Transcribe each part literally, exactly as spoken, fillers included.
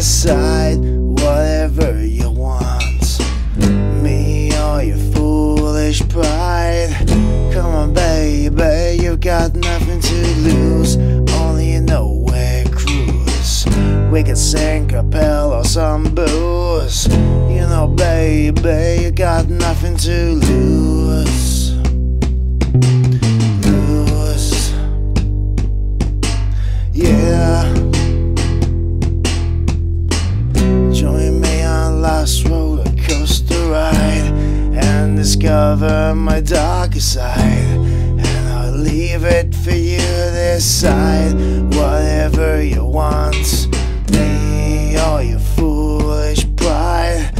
decide whatever you want, me or your foolish pride. Come on baby, you've got nothing to lose, only a nowhere cruise. We could sink a pill or some booze. You know baby, you got nothing to lose. Yeah, join me on life's roller coaster ride and discover my darker side, and I'll leave it for you to decide whatever you want, me or your foolish pride.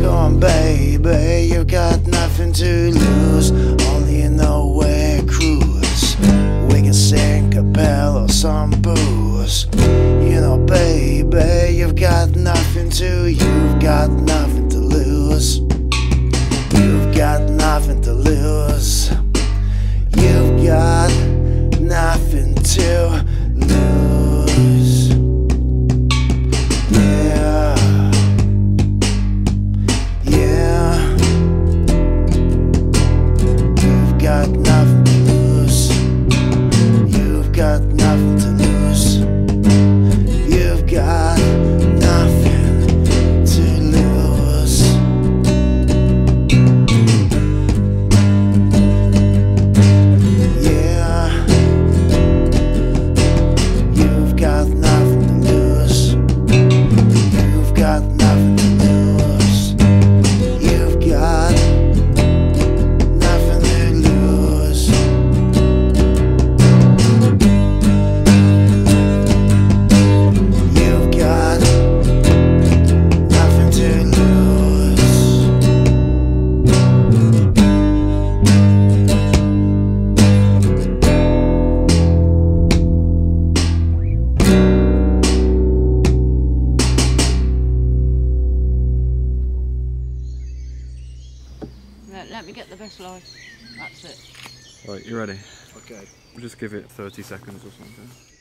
Go on baby, you've got nothing to lose, only a nowhere cruise. We can sink a pill or some booze. You know baby, you've got nothing to, you've got nothing to lose. You've got nothing to lose. You've got nothing to lose. Yeah, yeah. You've got nothing to lose. You've got nothing to lose. Let me get the best life. That's it. Right, you ready? Okay. We'll just give it thirty seconds or something.